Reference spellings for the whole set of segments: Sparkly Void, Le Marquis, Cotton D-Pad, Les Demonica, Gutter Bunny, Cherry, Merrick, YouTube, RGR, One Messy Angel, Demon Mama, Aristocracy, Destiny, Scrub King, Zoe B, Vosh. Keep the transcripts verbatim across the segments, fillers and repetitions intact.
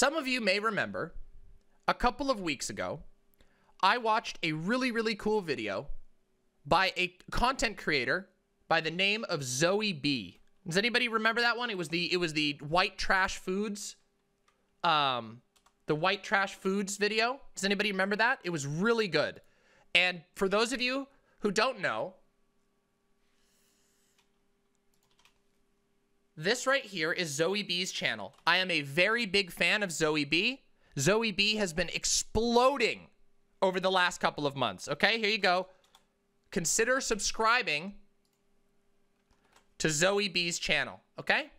Some of you may remember, a couple of weeks ago, I watched a really, really cool video by a content creator by the name of Zoe B. Does anybody remember that one? It was the it was the white trash foods, um, the white trash foods video. Does anybody remember that? It was really good. And for those of you who don't know, this right here is Zoe B's channel. I am a very big fan of Zoe B. Zoe B has been exploding over the last couple of months. Okay, here you go. Consider subscribing to Zoe B's channel, okay?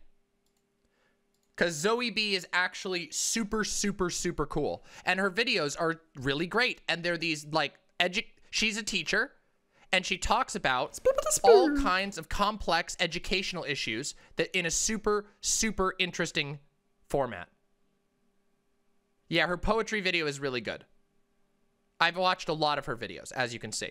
Because Zoe B is actually super, super, super cool. And her videos are really great. And they're these, like, edu- she's a teacher. And she talks about all kinds of complex educational issues that in a super, super interesting format. Yeah, her poetry video is really good. I've watched a lot of her videos, as you can see.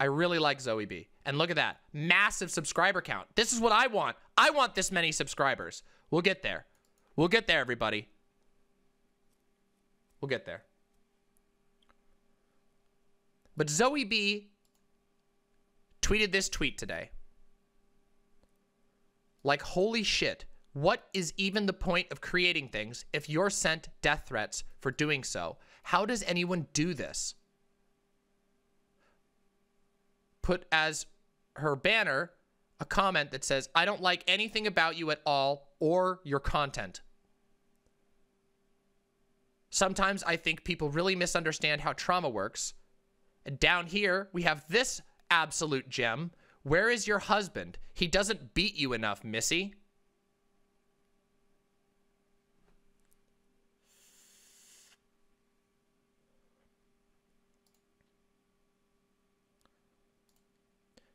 I really like Zoe B. And look at that. Massive subscriber count. This is what I want. I want this many subscribers. We'll get there. We'll get there, everybody. We'll get there. But Zoe B tweeted this tweet today. Like, holy shit. What is even the point of creating things if you're sent death threats for doing so? How does anyone do this? Put as her banner a comment that says, I don't like anything about you at all or your content. Sometimes I think people really misunderstand how trauma works. And down here, we have this absolute gem. Where is your husband? He doesn't beat you enough, Missy.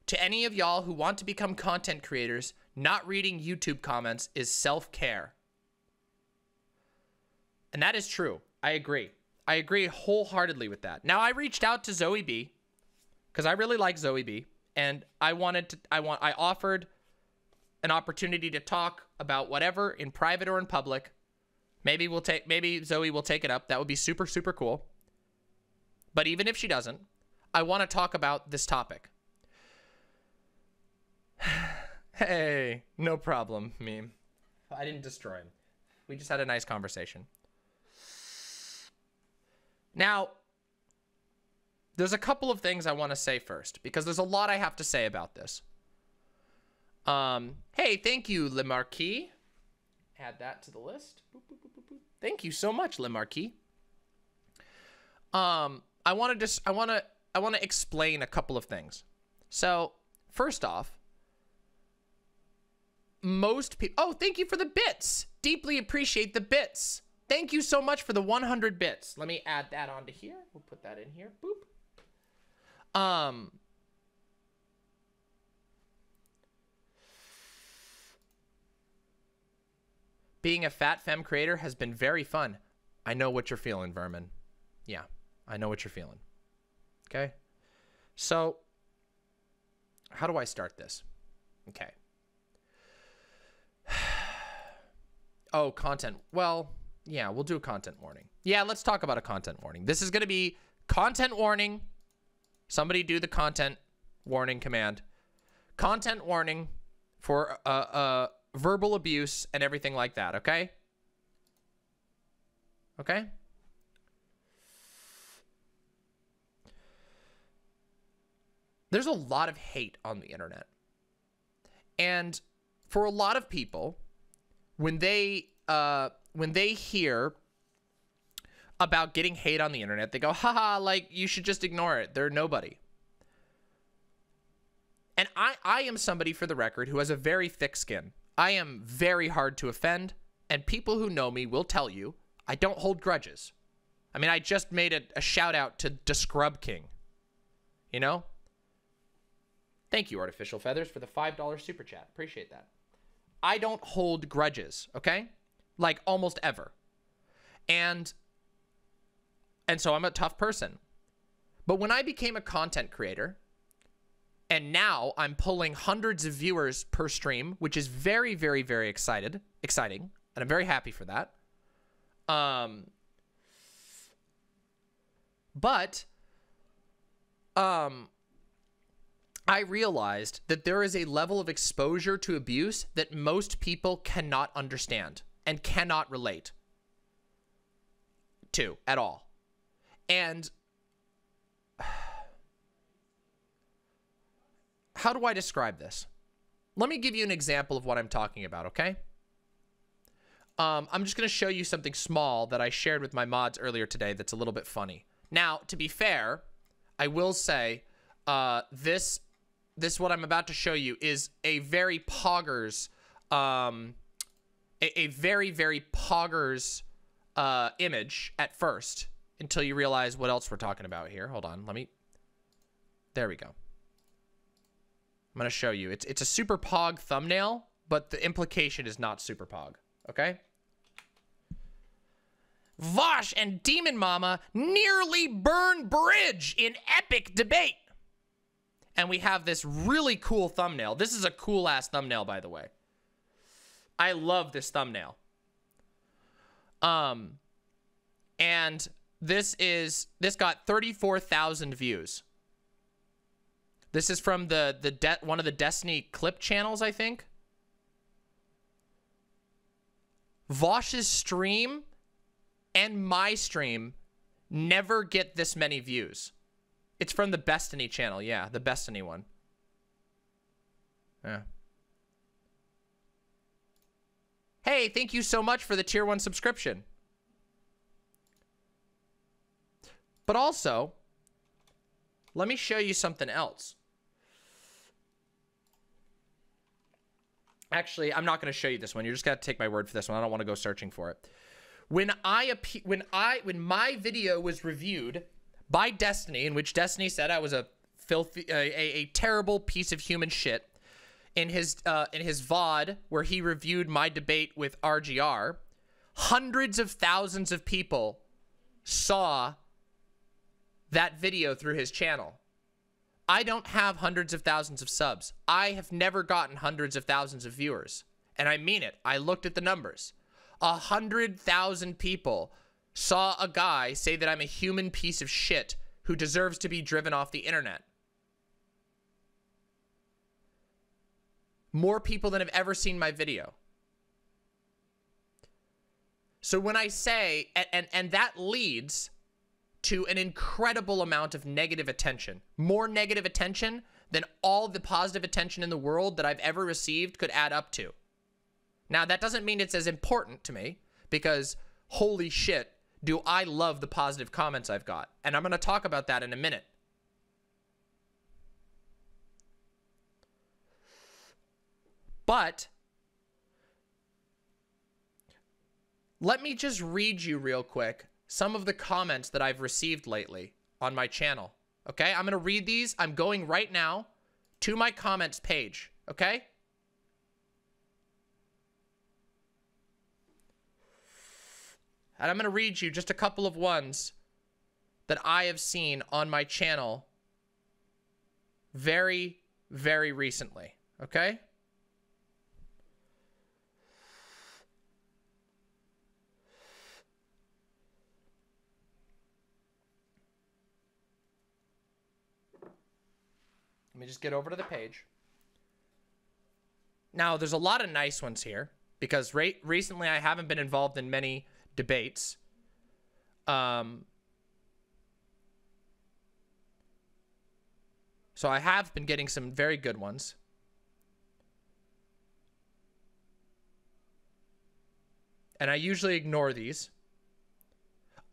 To any of y'all who want to become content creators, not reading YouTube comments is self-care. And that is true. I agree. I agree wholeheartedly with that. Now, I reached out to Zoe B because I really like Zoe B, and I wanted to, I want, I offered an opportunity to talk about whatever in private or in public. Maybe we'll take, maybe Zoe will take it up. That would be super, super cool. But even if she doesn't, I want to talk about this topic. Hey, no problem, meme. I didn't destroy him. We just had a nice conversation. Now, there's a couple of things I want to say first, because there's a lot I have to say about this. Um, hey, thank you, Le Marquis. Add that to the list. Boop, boop, boop, boop, boop. Thank you so much, Le Marquis. Um, I want to just, I want to, I want to explain a couple of things. So, first off, most people, oh, thank you for the bits. Deeply appreciate the bits. Thank you so much for the one hundred bits. Let me add that onto here. We'll put that in here. Boop. Um, being a fat femme creator has been very fun. I know what you're feeling, Vermin. Yeah, I know what you're feeling. Okay. So, how do I start this? Okay. Oh, content. Well, yeah, we'll do a content warning. Yeah, let's talk about a content warning. This is going to be content warning. Somebody do the content warning command. Content warning for uh, uh, verbal abuse and everything like that, okay? Okay? There's a lot of hate on the internet. And for a lot of people, when they uh, when they hear about getting hate on the internet, they go, haha, like, you should just ignore it. They're nobody. And I, I am somebody, for the record, who has a very thick skin. I am very hard to offend, and people who know me will tell you I don't hold grudges. I mean, I just made a, a shout-out to, to Scrub King, you know? Thank you, Artificial Feathers, for the five dollar super chat. Appreciate that. I don't hold grudges, okay? Like, almost ever. And, and so I'm a tough person. But when I became a content creator, and now I'm pulling hundreds of viewers per stream, which is very, very, very excited, exciting, and I'm very happy for that. Um, but um, I realized that there is a level of exposure to abuse that most people cannot understand and cannot relate to at all. And how do I describe this? Let me give you an example of what I'm talking about, okay? Um, I'm just going to show you something small that I shared with my mods earlier today that's a little bit funny. Now, to be fair, I will say uh, this, this what I'm about to show you is a very poggers, um, a, a very, very poggers uh, image at first until you realize what else we're talking about here. Hold on, let me, there we go. I'm going to show you. It's, it's a super pog thumbnail, but the implication is not super pog. Okay? Vosh and Demon Mama nearly burn bridge in epic debate. And we have this really cool thumbnail. This is a cool ass thumbnail, by the way. I love this thumbnail. Um, and this is, this got thirty-four thousand views. This is from the, the de one of the Destiny clip channels, I think. Vosh's stream and my stream never get this many views. It's from the Destiny channel. Yeah, the Destiny one. Yeah. Hey, thank you so much for the tier one subscription. But also, let me show you something else. Actually, I'm not going to show you this one. You're just going to take my word for this one. I don't want to go searching for it. When I when I when my video was reviewed by Destiny, in which Destiny said I was a filthy, a, a, a terrible piece of human shit, in his uh, in his V O D where he reviewed my debate with R G R, hundreds of thousands of people saw that video through his channel. I don't have hundreds of thousands of subs. I have never gotten hundreds of thousands of viewers. And I mean it. I looked at the numbers. A hundred thousand people saw a guy say that I'm a human piece of shit who deserves to be driven off the internet. More people than have ever seen my video. So when I say, and, and, and that leads to an incredible amount of negative attention. More negative attention than all the positive attention in the world that I've ever received could add up to. Now, that doesn't mean it's as important to me, because holy shit, do I love the positive comments I've got. And I'm going to talk about that in a minute. But let me just read you real quick some of the comments that I've received lately on my channel. Okay, I'm going to read these. I'm going right now to my comments page. Okay. And I'm going to read you just a couple of ones that I have seen on my channel very, very recently. Okay. Let me just get over to the page. Now, there's a lot of nice ones here because re recently I haven't been involved in many debates. Um, so I have been getting some very good ones. And I usually ignore these.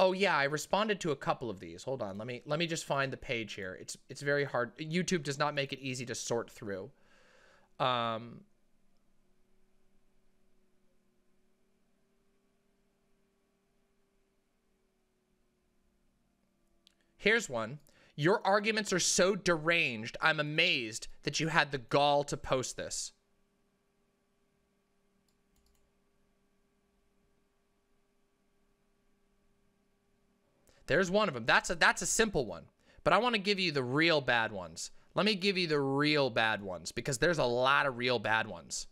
Oh yeah, I responded to a couple of these. Hold on, let me let me just find the page here. It's it's very hard. YouTube does not make it easy to sort through. Um, here's one. Your arguments are so deranged, I'm amazed that you had the gall to post this. There's one of them. That's a, that's a simple one. But I want to give you the real bad ones. Let me give you the real bad ones, because there's a lot of real bad ones.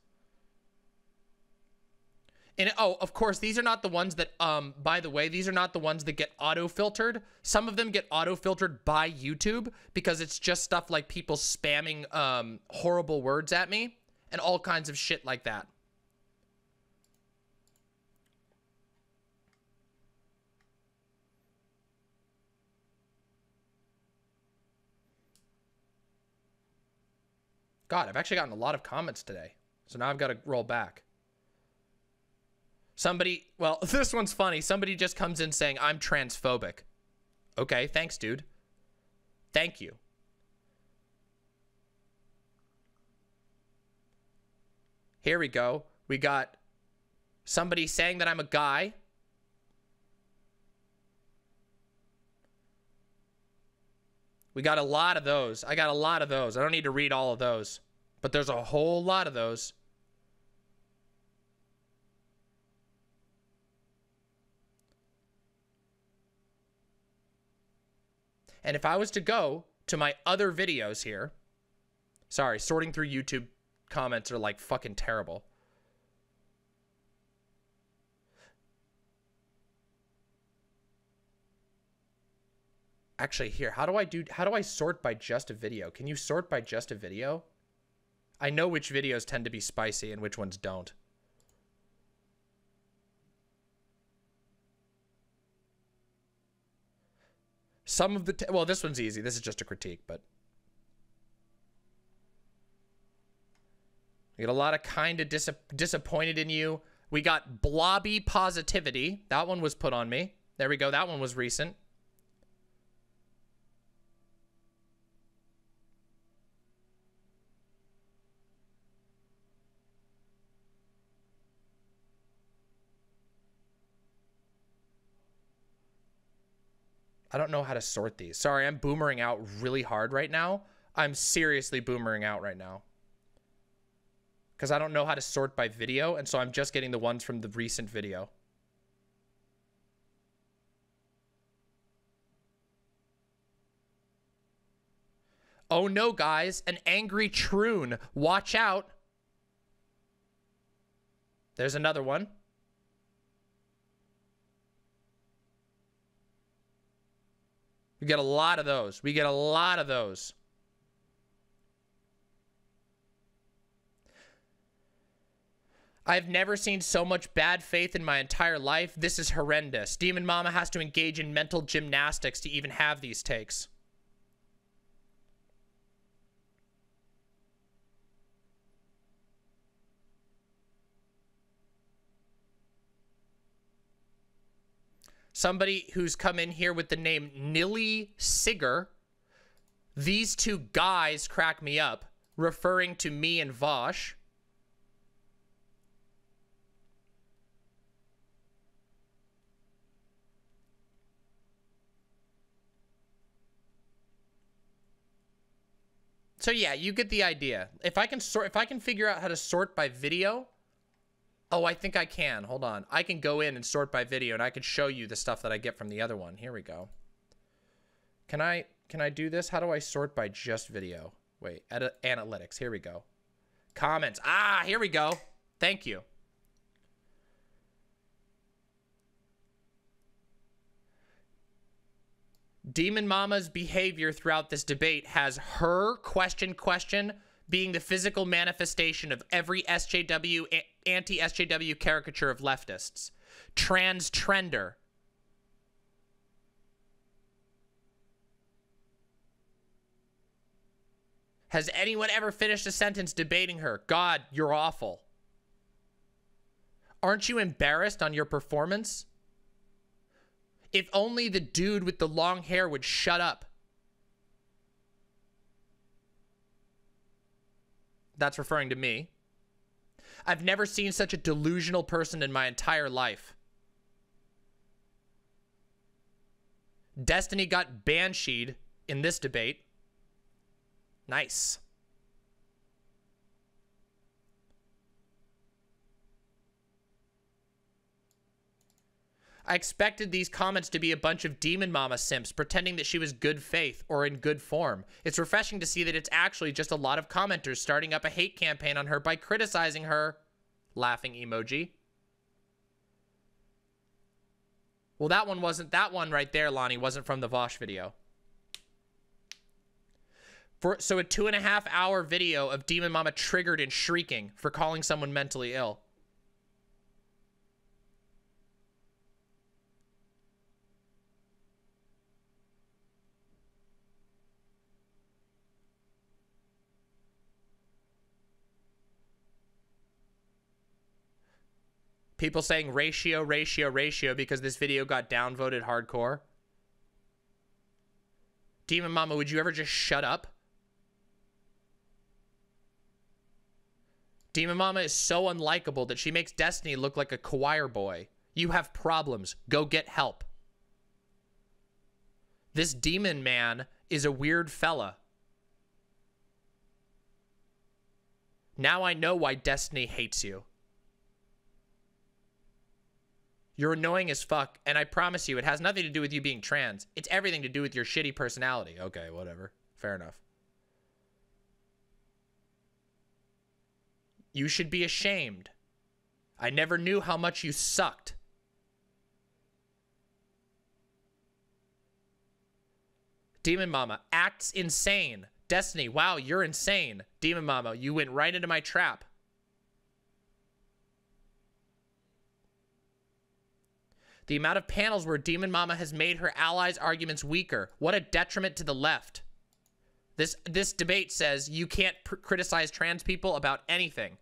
And oh, of course, these are not the ones that, um, by the way, these are not the ones that get auto-filtered. Some of them get auto-filtered by YouTube because it's just stuff like people spamming um, horrible words at me and all kinds of shit like that. God, I've actually gotten a lot of comments today. So now I've got to roll back. Somebody, well, this one's funny. Somebody just comes in saying, I'm transphobic. Okay, thanks, dude. Thank you. Here we go. We got somebody saying that I'm a guy. We got a lot of those. I got a lot of those. I don't need to read all of those, but there's a whole lot of those. And if I was to go to my other videos here, sorry, sorting through YouTube comments are like fucking terrible. Actually, here, how do I do, how do I sort by just a video? Can you sort by just a video? I know which videos tend to be spicy and which ones don't. Some of the, t well, this one's easy. This is just a critique, but. We got a lot of kind of dis disappointed in you. We got blobby positivity. That one was put on me. There we go. That one was recent. I don't know how to sort these. Sorry, I'm boomering out really hard right now. I'm seriously boomering out right now. Because I don't know how to sort by video, and so I'm just getting the ones from the recent video. Oh no, guys, an angry troon. Watch out. There's another one. We get a lot of those. We get a lot of those. I've never seen so much bad faith in my entire life. This is horrendous. Demon Mama has to engage in mental gymnastics to even have these takes. Somebody who's come in here with the name Nilly Sigger. These two guys crack me up, referring to me and Vosh. So yeah, you get the idea. If I can sort, if I can figure out how to sort by video. Oh, I think I can. Hold on. I can go in and sort by video, and I can show you the stuff that I get from the other one. Here we go. Can I can I do this? How do I sort by just video? Wait, edit, analytics. Here we go. Comments. Ah, here we go. Thank you. Demon Mama's behavior throughout this debate has her question question being the physical manifestation of every S J W anti-S J W caricature of leftists. Trans trender. Has anyone ever finished a sentence debating her? God, you're awful. Aren't you embarrassed on your performance? If only the dude with the long hair would shut up. That's referring to me. I've never seen such a delusional person in my entire life. Destiny got bansheed in this debate. Nice. I expected these comments to be a bunch of Demon Mama simps pretending that she was good faith or in good form. It's refreshing to see that it's actually just a lot of commenters starting up a hate campaign on her by criticizing her. Laughing emoji. Well, that one wasn't, that one right there, Lonnie, wasn't from the Vosh video. For, so a two and a half hour video of Demon Mama triggered and shrieking for calling someone mentally ill. People saying ratio, ratio, ratio because this video got downvoted hardcore. Demon Mama, would you ever just shut up? Demon Mama is so unlikable that she makes Destiny look like a choir boy. You have problems. Go get help. This demon man is a weird fella. Now I know why Destiny hates you. You're annoying as fuck, and I promise you, it has nothing to do with you being trans. It's everything to do with your shitty personality. Okay, whatever. Fair enough. You should be ashamed. I never knew how much you sucked. Demon Mama acts insane. Destiny, wow, you're insane. Demon Mama, you went right into my trap. The amount of panels where Demon Mama has made her allies' arguments weaker. What a detriment to the left. This this debate says you can't pr criticize trans people about anything.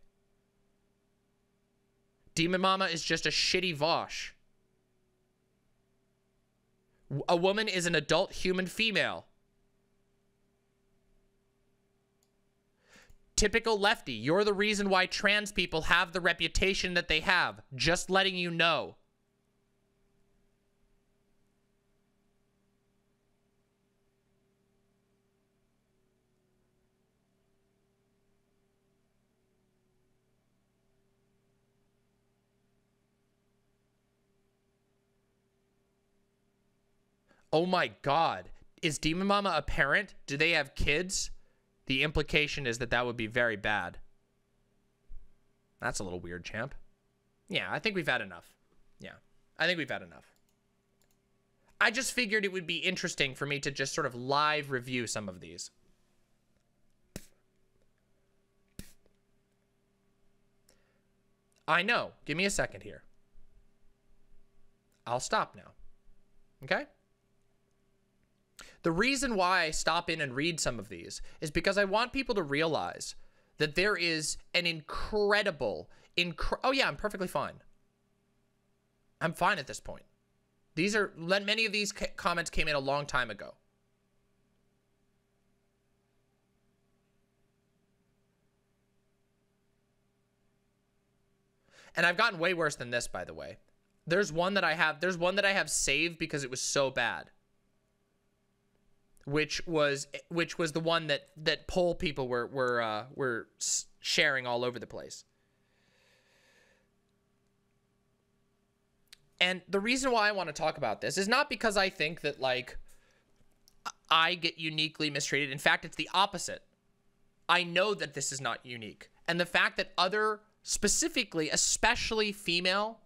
Demon Mama is just a shitty Vosh. A woman is an adult human female. Typical lefty. You're the reason why trans people have the reputation that they have. Just letting you know. Oh my God. Is Demon Mama a parent? Do they have kids? The implication is that that would be very bad. That's a little weird, champ. Yeah, I think we've had enough. Yeah, I think we've had enough. I just figured it would be interesting for me to just sort of live review some of these. I know. Give me a second here. I'll stop now. Okay? The reason why I stop in and read some of these is because I want people to realize that there is an incredible, inc- oh yeah, I'm perfectly fine. I'm fine at this point. These are, many of these comments came in a long time ago. And I've gotten way worse than this, by the way. There's one that I have, there's one that I have saved because it was so bad. Which was which was the one that that poll people were were uh, were sharing all over the place. And the reason why I want to talk about this is not because I think that like I get uniquely mistreated. In fact, it's the opposite. I know that this is not unique, and the fact that other, specifically, especially female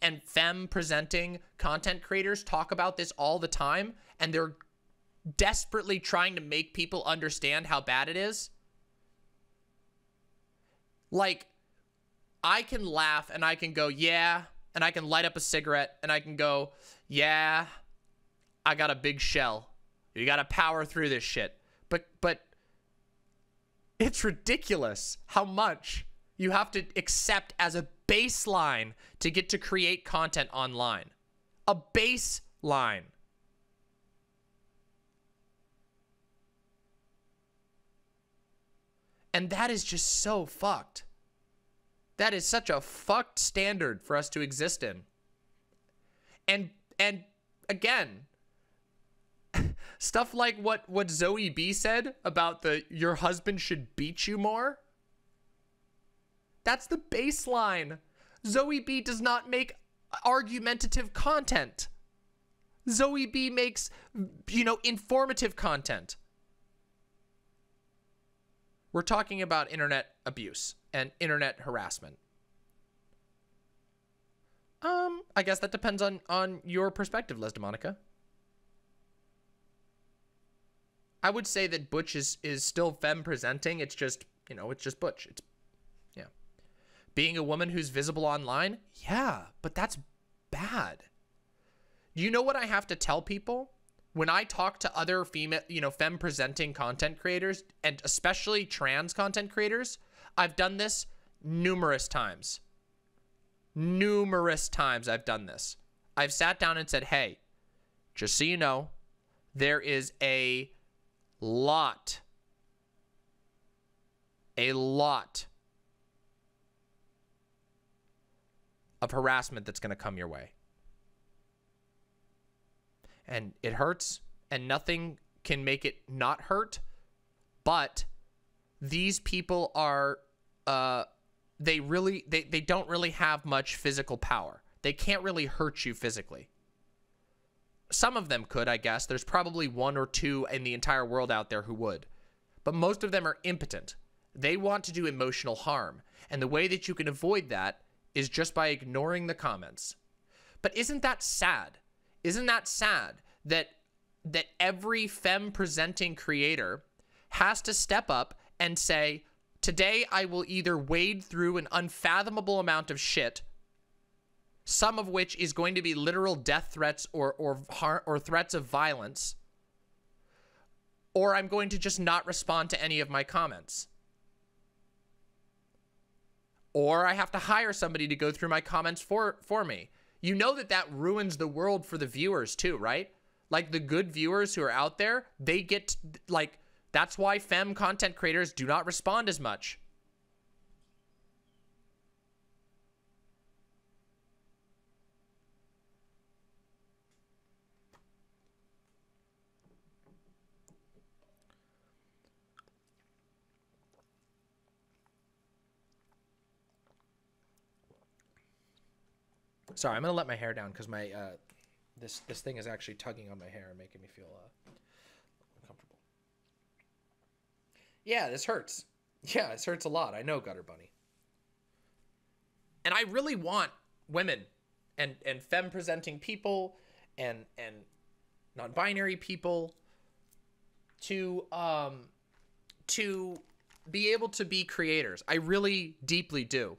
and femme presenting content creators talk about this all the time, and they're desperately trying to make people understand how bad it is. Like, I can laugh and I can go, yeah, and I can light up a cigarette and I can go, yeah, I got a big shell. You gotta power through this shit. But, but it's ridiculous how much you have to accept as a baseline to get to create content online. A baseline. And that is just so fucked. That is such a fucked standard for us to exist in. And and again, stuff like what, what Zoe B said about the your husband should beat you more. That's the baseline. Zoe B does not make argumentative content. Zoe B makes, you know, informative content. We're talking about internet abuse and internet harassment. Um, I guess that depends on, on your perspective, Les Demonica. I would say that Butch is, is still femme presenting. It's just, you know, it's just Butch. It's, yeah. Being a woman who's visible online? Yeah, but that's bad. You know what I have to tell people? When I talk to other female, you know, femme presenting content creators, and especially trans content creators, I've done this numerous times. Numerous times I've done this. I've sat down and said, hey, just so you know, there is a lot a lot of harassment that's going to come your way, and it hurts, and nothing can make it not hurt, but these people are uh they really they, they don't really have much physical power. They can't really hurt you physically. Some of them could, I guess. There's probably one or two in the entire world out there who would. But most of them are impotent. They want to do emotional harm. And the way that you can avoid that is just by ignoring the comments. But isn't that sad? Isn't that sad that, that every femme-presenting creator has to step up and say, today I will either wade through an unfathomable amount of shit, some of which is going to be literal death threats or or or threats of violence, or I'm going to just not respond to any of my comments, or I have to hire somebody to go through my comments for for me. You know that that ruins the world for the viewers too, right? Like, the good viewers who are out there, they get, like, that's why femme content creators do not respond as much. Sorry, I'm gonna let my hair down because my uh, this this thing is actually tugging on my hair and making me feel uh, uncomfortable. Yeah, this hurts. Yeah, this hurts a lot. I know, Gutter Bunny. And I really want women and and femme presenting people and and non-binary people to um to be able to be creators. I really deeply do.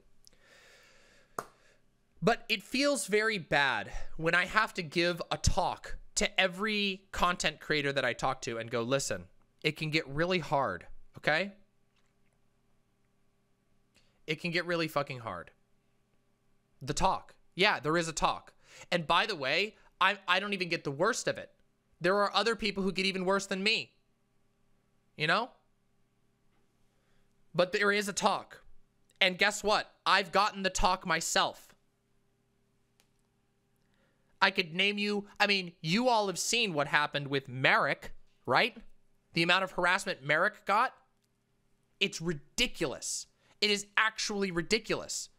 But it feels very bad when I have to give a talk to every content creator that I talk to and go, listen, it can get really hard, okay? It can get really fucking hard. The talk. Yeah, there is a talk. And by the way, I, I don't even get the worst of it. There are other people who get even worse than me, you know? But there is a talk. And guess what? I've gotten the talk myself. I could name you, I mean, you all have seen what happened with Merrick, right? The amount of harassment Merrick got. It's ridiculous. It is actually ridiculous.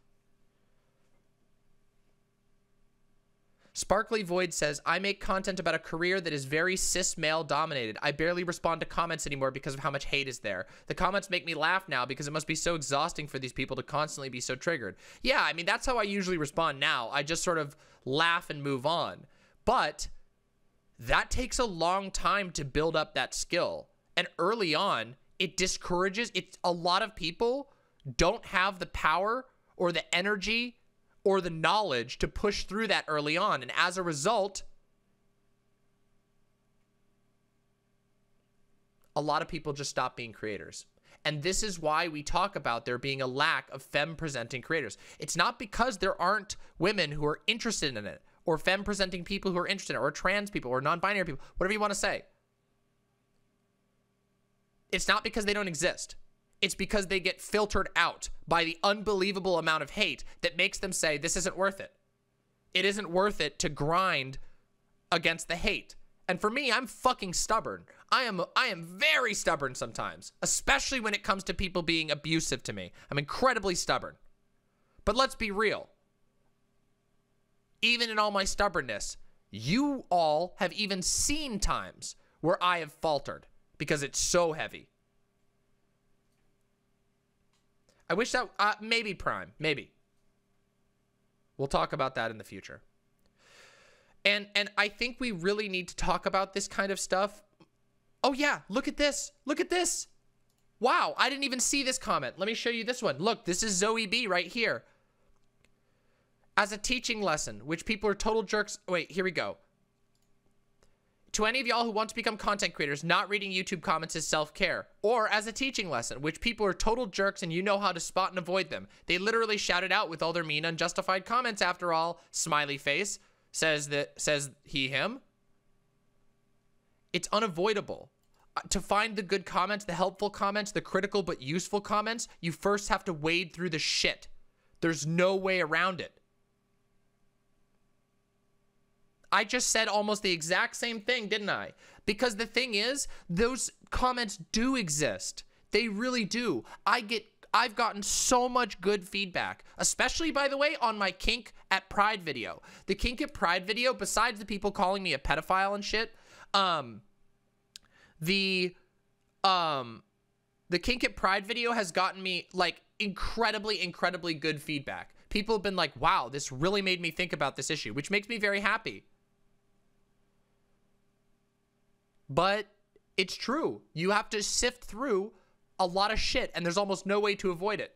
Sparkly Void says, I make content about a career that is very cis male dominated. I barely respond to comments anymore because of how much hate is there. The comments make me laugh now because it must be so exhausting for these people to constantly be so triggered. Yeah, I mean, that's how I usually respond now. I just sort of laugh and move on. But that takes a long time to build up that skill. And early on, it discourages. It's a lot of people don't have the power or the energy or the knowledge to push through that early on. And as a result, a lot of people just stop being creators. And this is why we talk about there being a lack of femme-presenting creators. It's not because there aren't women who are interested in it, or femme-presenting people who are interested in it, or trans people, or non-binary people, whatever you want to say. It's not because they don't exist. It's because they get filtered out by the unbelievable amount of hate that makes them say, this isn't worth it. It isn't worth it to grind against the hate. And for me, I'm fucking stubborn. I am I am very stubborn sometimes, especially when it comes to people being abusive to me. I'm incredibly stubborn. But let's be real. Even in all my stubbornness, you all have even seen times where I have faltered because it's so heavy. I wish that, uh, maybe Prime, maybe. We'll talk about that in the future. And and I think we really need to talk about this kind of stuff. Oh yeah, look at this. Look at this. Wow, I didn't even see this comment. Let me show you this one. Look, this is Zoe B right here. As a teaching lesson, which people are total jerks. Wait, here we go. To any of y'all who want to become content creators, not reading YouTube comments is self-care. Or as a teaching lesson, which people are total jerks and you know how to spot and avoid them. They literally shouted out with all their mean, unjustified comments after all. Smiley face, says that, says he, him. It's unavoidable. To find the good comments, the helpful comments, the critical but useful comments, you first have to wade through the shit. There's no way around it. I just said almost the exact same thing, didn't I? Because the thing is, those comments do exist. They really do. I get, I've gotten so much good feedback, especially, by the way, on my Kink at Pride video. The Kink at Pride video, besides the people calling me a pedophile and shit, um, the, um, the Kink at Pride video has gotten me, like, incredibly, incredibly good feedback. People have been like, wow, this really made me think about this issue, which makes me very happy. But it's true. You have to sift through a lot of shit, and there's almost no way to avoid it.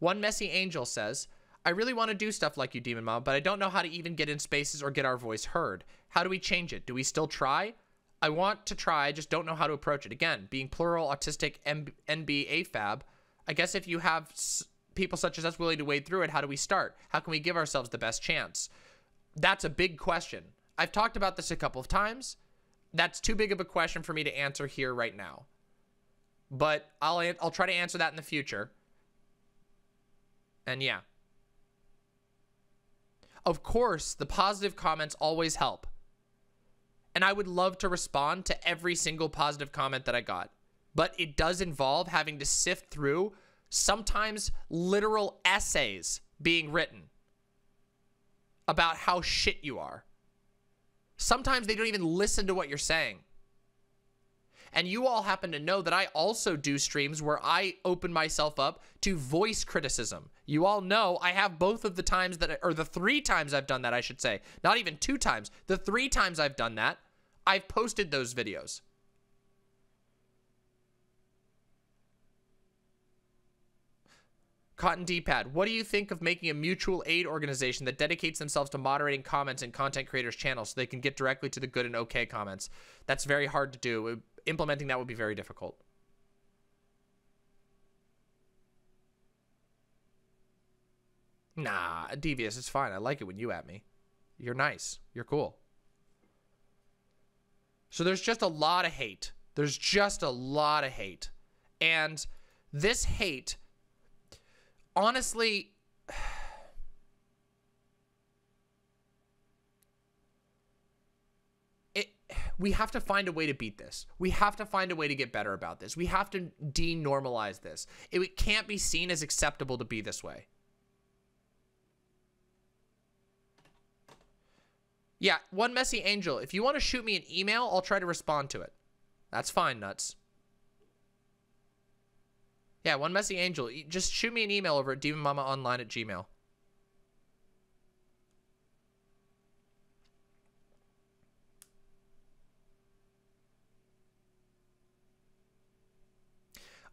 One Messy Angel says, I really want to do stuff like you, Demon Mom, but I don't know how to even get in spaces or get our voice heard. How do we change it? Do we still try? I want to try. I just don't know how to approach it. Again, being plural, autistic, N B A fab, I guess if you have s people such as us willing to wade through it, how do we start? How can we give ourselves the best chance? That's a big question. I've talked about this a couple of times. That's too big of a question for me to answer here right now. But I'll, I'll try to answer that in the future. And yeah. Of course, the positive comments always help. And I would love to respond to every single positive comment that I got. But it does involve having to sift through sometimes literal essays being written about how shit you are. Sometimes they don't even listen to what you're saying. And you all happen to know that I also do streams where I open myself up to voice criticism. You all know I have both of the times that, I, or the three times I've done that, I should say. Not even two times. The three times I've done that, I've posted those videos. Cotton D-Pad, what do you think of making a mutual aid organization that dedicates themselves to moderating comments in content creators' channels so they can get directly to the good and okay comments? That's very hard to do. Implementing that would be very difficult. Nah, Devious, it's fine. I like it when you at me. You're nice. You're cool. So there's just a lot of hate. There's just a lot of hate. And this hate... honestly, it, we have to find a way to beat this. We have to find a way to get better about this. We have to denormalize this. It, it can't be seen as acceptable to be this way. Yeah, One Messy Angel, if you want to shoot me an email, I'll try to respond to it. That's fine, nuts. Yeah, One Messy Angel. Just shoot me an email over at demonmamaonline at gmail.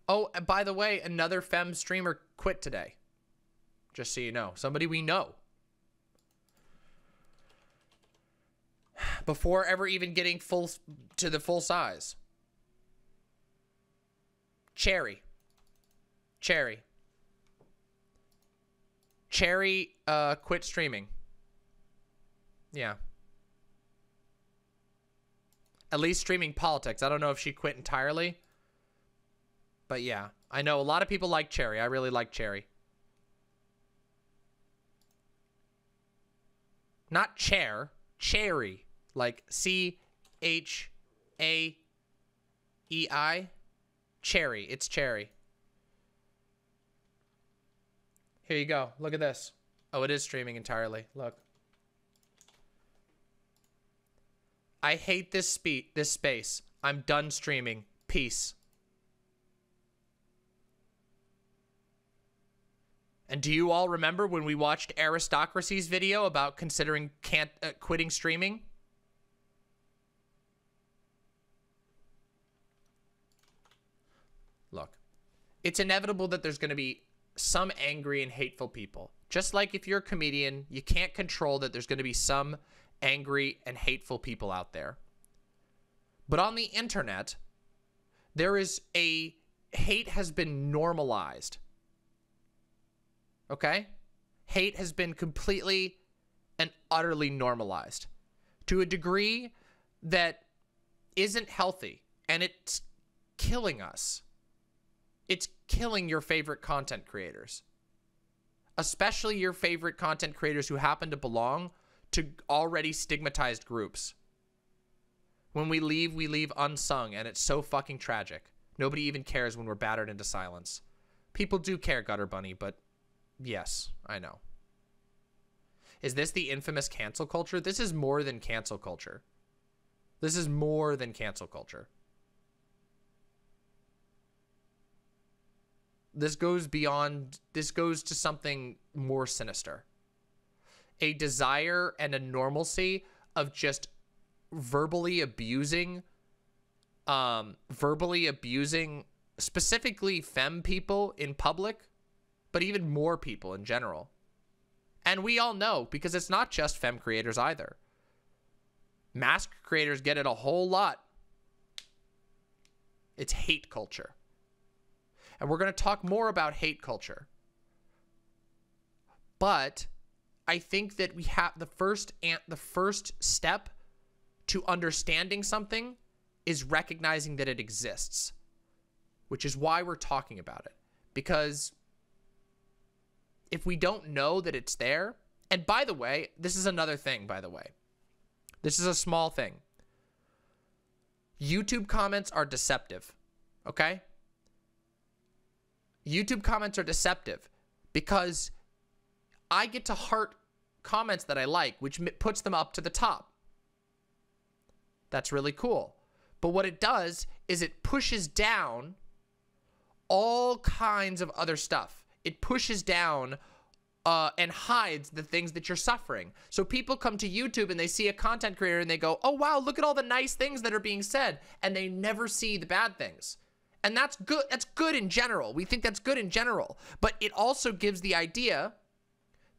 Oh, and by the way, another femme streamer quit today. Just so you know. Somebody we know. Before ever even getting full to the full size. Cherry. Cherry. Cherry uh, quit streaming. Yeah. At least streaming politics. I don't know if she quit entirely. But yeah. I know a lot of people like Cherry. I really like Cherry. Not chair. Cherry. Like C H A E I. Cherry. It's Cherry. Here you go. Look at this. Oh, it is streaming entirely. Look. I hate this spe- this space. I'm done streaming. Peace. And do you all remember when we watched Aristocracy's video about considering can't uh, quitting streaming? Look, it's inevitable that there's going to be some angry and hateful people. Just like if you're a comedian, you can't control that there's going to be some angry and hateful people out there. But on the internet, there is a hate has been normalized. Okay? Hate has been completely and utterly normalized to a degree that isn't healthy, and it's killing us. It's killing your favorite content creators, especially your favorite content creators who happen to belong to already stigmatized groups. When we leave, we leave unsung, and it's so fucking tragic. Nobody even cares when we're battered into silence. People do care, Gutter Bunny, but yes, I know. Is this the infamous cancel culture? This is more than cancel culture. This is more than cancel culture. This goes beyond, this goes to something more sinister. A desire and a normalcy of just verbally abusing, um, verbally abusing specifically femme people in public, but even more people in general. And we all know, because it's not just femme creators either. Mask creators get it a whole lot. It's hate culture. And we're going to talk more about hate culture. But I think that we have the first and the first step to understanding something is recognizing that it exists, which is why we're talking about it. Because if we don't know that it's there, and by the way, this is another thing, by the way, this is a small thing. YouTube comments are deceptive. Okay? YouTube comments are deceptive because I get to heart comments that I like, which puts them up to the top. That's really cool. But what it does is it pushes down all kinds of other stuff. It pushes down uh, and hides the things that you're suffering. So people come to YouTube and they see a content creator and they go, oh, wow, look at all the nice things that are being said. And they never see the bad things. And that's good. That's good in general. We think that's good in general. But it also gives the idea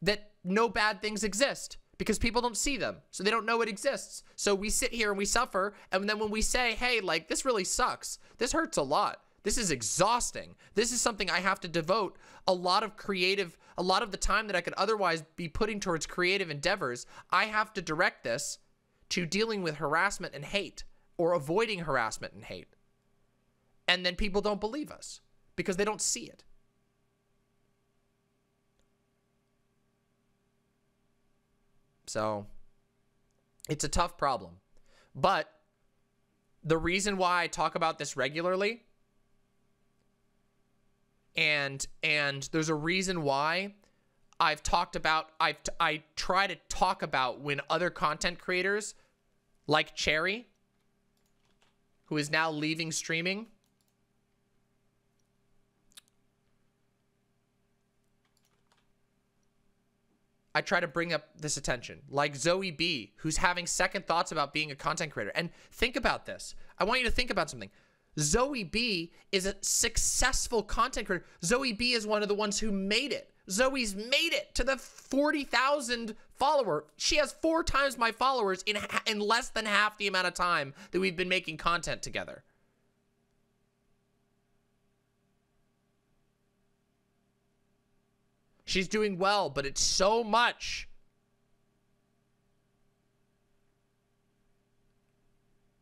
that no bad things exist because people don't see them. So they don't know it exists. So we sit here and we suffer. And then when we say, hey, like, this really sucks. This hurts a lot. This is exhausting. This is something I have to devote a lot of creative, a lot of the time that I could otherwise be putting towards creative endeavors. I have to direct this to dealing with harassment and hate, or avoiding harassment and hate. And then people don't believe us because they don't see it. So it's a tough problem. But the reason why I talk about this regularly, and and there's a reason why I've talked about, I've t I try to talk about when other content creators like Cherry, who is now leaving streaming, I try to bring up this attention, like Zoe B, who's having second thoughts about being a content creator. And think about this. I want you to think about something. Zoe B is a successful content creator. Zoe B is one of the ones who made it. Zoe's made it to the forty thousand follower. She has four times my followers in, in less than half the amount of time that we've been making content together. She's doing well, but it's so much.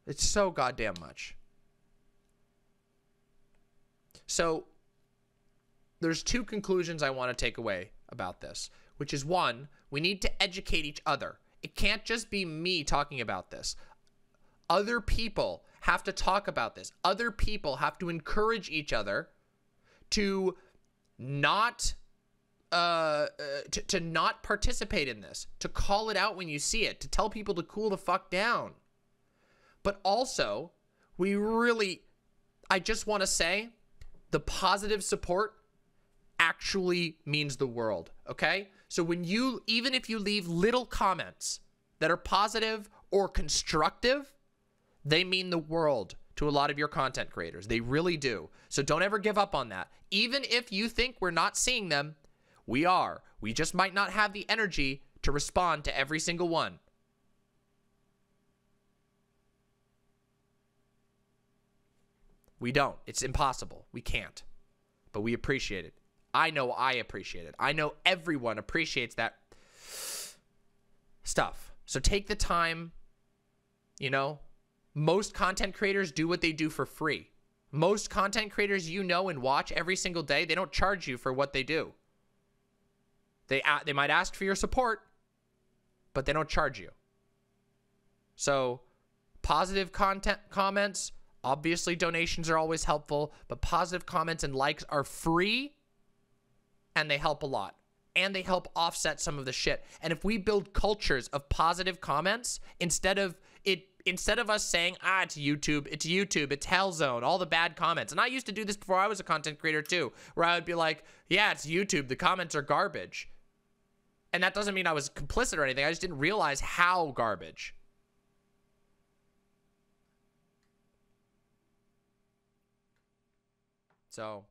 It's so goddamn much. So there's two conclusions I want to take away about this, which is one, we need to educate each other. It can't just be me talking about this. Other people have to talk about this. Other people have to encourage each other to not... Uh, to, to not participate in this, to call it out when you see it, to tell people to cool the fuck down. But also, we really, I just want to say, the positive support actually means the world, okay? So when you, even if you leave little comments that are positive or constructive, they mean the world to a lot of your content creators. They really do. So don't ever give up on that. Even if you think we're not seeing them, we are. We just might not have the energy to respond to every single one. We don't. It's impossible. We can't. But we appreciate it. I know I appreciate it. I know everyone appreciates that stuff. So take the time, you know. Most content creators do what they do for free. Most content creators you know and watch every single day, they don't charge you for what they do. They, they might ask for your support, but they don't charge you. So positive content comments, obviously donations are always helpful, but positive comments and likes are free and they help a lot. And they help offset some of the shit. And if we build cultures of positive comments, instead of it, instead of us saying, ah, it's YouTube, it's YouTube, it's Hellzone, all the bad comments. And I used to do this before I was a content creator too, where I would be like, yeah, it's YouTube, the comments are garbage. And that doesn't mean I was complicit or anything. I just didn't realize how garbage. So